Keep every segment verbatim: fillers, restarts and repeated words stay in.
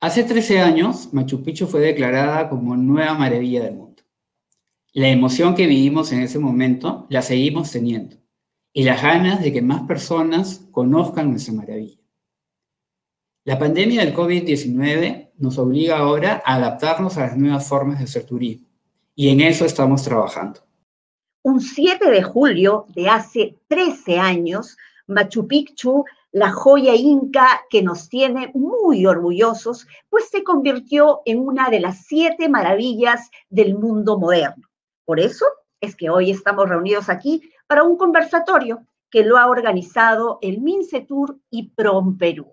Hace trece años, Machu Picchu fue declarada como nueva maravilla del mundo. La emoción que vivimos en ese momento la seguimos teniendo, y las ganas de que más personas conozcan nuestra maravilla. La pandemia del COVID diecinueve nos obliga ahora a adaptarnos a las nuevas formas de hacer turismo, y en eso estamos trabajando. Un siete de julio de hace trece años, Machu Picchu, la joya inca que nos tiene muy orgullosos, pues se convirtió en una de las siete maravillas del mundo moderno. Por eso es que hoy estamos reunidos aquí para un conversatorio que lo ha organizado el Mincetur y PROMPERÚ.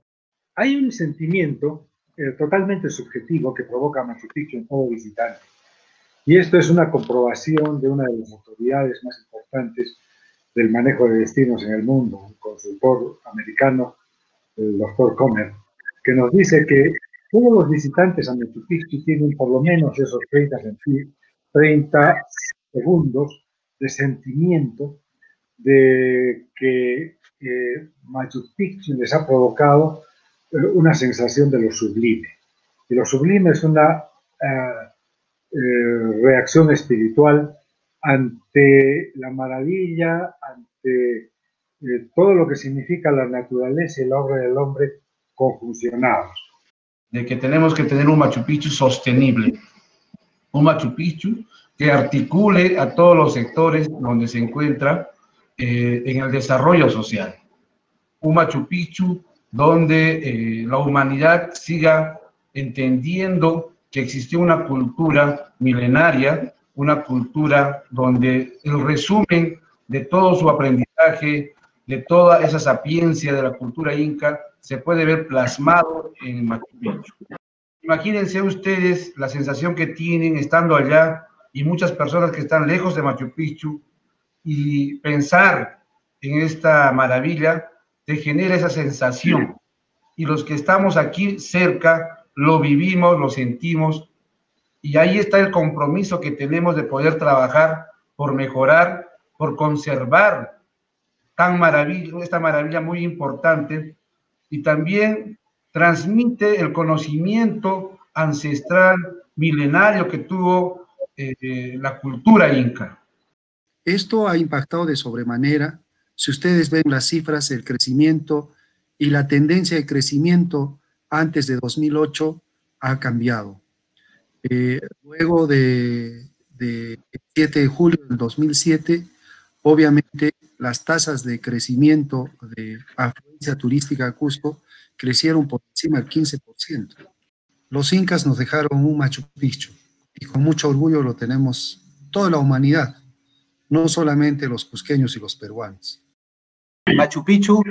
Hay un sentimiento eh, totalmente subjetivo que provoca Machu Picchu en todo visitante. Y esto es una comprobación de una de las autoridades más importantes del manejo de destinos en el mundo, un consultor americano, el doctor Comer, que nos dice que todos los visitantes a Machu Picchu tienen por lo menos esos treinta segundos de sentimiento de que eh, Machu Picchu les ha provocado eh, una sensación de lo sublime. Y lo sublime es una eh, eh, reacción espiritual ante la maravilla, ante eh, todo lo que significa la naturaleza y la obra del hombre conjuncionados. De que tenemos que tener un Machu Picchu sostenible, un Machu Picchu que articule a todos los sectores donde se encuentra eh, en el desarrollo social, un Machu Picchu donde eh, la humanidad siga entendiendo que existió una cultura milenaria, una cultura donde el resumen de todo su aprendizaje, de toda esa sapiencia de la cultura inca, se puede ver plasmado en Machu Picchu. Imagínense ustedes la sensación que tienen estando allá y muchas personas que están lejos de Machu Picchu, y pensar en esta maravilla te genera esa sensación. Y los que estamos aquí cerca lo vivimos, lo sentimos. Y ahí está el compromiso que tenemos de poder trabajar por mejorar, por conservar tan maravilla, esta maravilla muy importante, y también transmite el conocimiento ancestral, milenario que tuvo eh, la cultura inca. Esto ha impactado de sobremanera. Si ustedes ven las cifras, el crecimiento y la tendencia de crecimiento antes de dos mil ocho ha cambiado. Eh, luego de, de siete de julio del dos mil siete, obviamente las tasas de crecimiento de afluencia turística a Cusco crecieron por encima del quince por ciento. Los incas nos dejaron un Machu Picchu y con mucho orgullo lo tenemos toda la humanidad, no solamente los cusqueños y los peruanos. Machu Picchu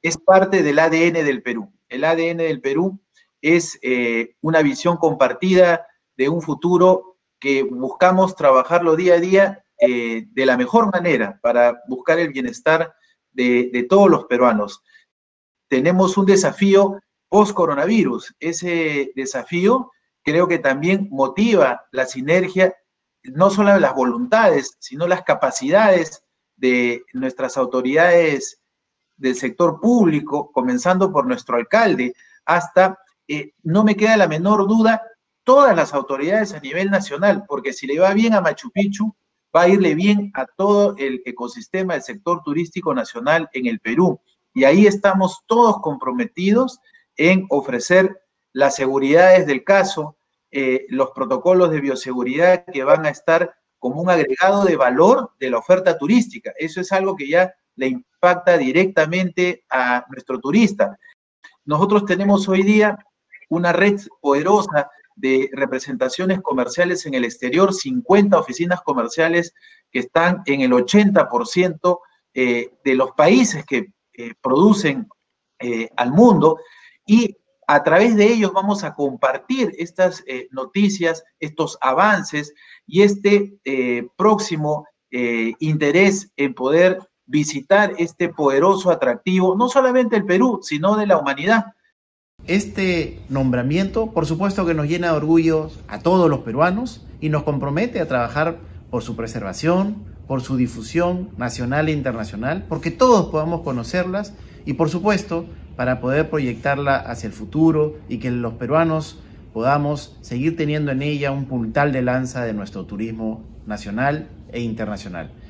es parte del A D N del Perú. El A D N del Perú es eh, una visión compartida de un futuro que buscamos trabajarlo día a día eh, de la mejor manera para buscar el bienestar de, de todos los peruanos. Tenemos un desafío post-coronavirus. Ese desafío creo que también motiva la sinergia, no solo de las voluntades, sino las capacidades de nuestras autoridades del sector público, comenzando por nuestro alcalde, hasta... Eh, no me queda la menor duda, todas las autoridades a nivel nacional, porque si le va bien a Machu Picchu, va a irle bien a todo el ecosistema del sector turístico nacional en el Perú. Y ahí estamos todos comprometidos en ofrecer las seguridades del caso, eh, los protocolos de bioseguridad que van a estar como un agregado de valor de la oferta turística. Eso es algo que ya le impacta directamente a nuestro turista. Nosotros tenemos hoy día una red poderosa de representaciones comerciales en el exterior, cincuenta oficinas comerciales que están en el ochenta por ciento eh, de los países que eh, producen eh, al mundo, y a través de ellos vamos a compartir estas eh, noticias, estos avances y este eh, próximo eh, interés en poder visitar este poderoso atractivo, no solamente del Perú, sino de la humanidad. Este nombramiento, por supuesto que nos llena de orgullo a todos los peruanos y nos compromete a trabajar por su preservación, por su difusión nacional e internacional, porque todos podamos conocerlas y, por supuesto, para poder proyectarla hacia el futuro y que los peruanos podamos seguir teniendo en ella un puntal de lanza de nuestro turismo nacional e internacional.